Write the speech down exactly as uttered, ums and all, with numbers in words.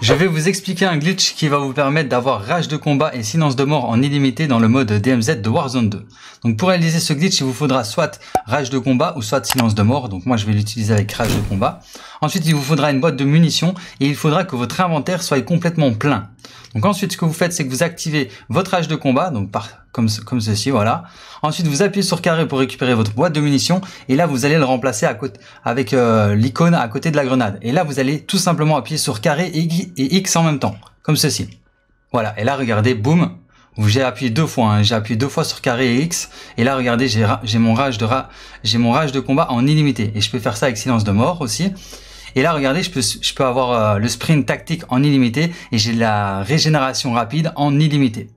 Je vais vous expliquer un glitch qui va vous permettre d'avoir rage de combat et silence de mort en illimité dans le mode D M Z de Warzone deux. Donc pour réaliser ce glitch, il vous faudra soit rage de combat ou soit silence de mort. Donc moi je vais l'utiliser avec rage de combat. Ensuite il vous faudra une boîte de munitions et il faudra que votre inventaire soit complètement plein. Donc ensuite ce que vous faites, c'est que vous activez votre rage de combat, donc par, comme, comme ceci, voilà. Ensuite vous appuyez sur carré pour récupérer votre boîte de munitions et là vous allez le remplacer à côté, avec euh, l'icône à côté de la grenade. Et là vous allez tout simplement appuyer sur carré et et X en même temps, comme ceci. Voilà, et là regardez, boum, j'ai appuyé deux fois, hein, j'ai appuyé deux fois sur carré et X, et là regardez, j'ai j'ai mon rage de ra, j'ai mon rage de combat en illimité, et je peux faire ça avec silence de mort aussi. Et là regardez, je peux je peux avoir euh, le sprint tactique en illimité et j'ai la régénération rapide en illimité.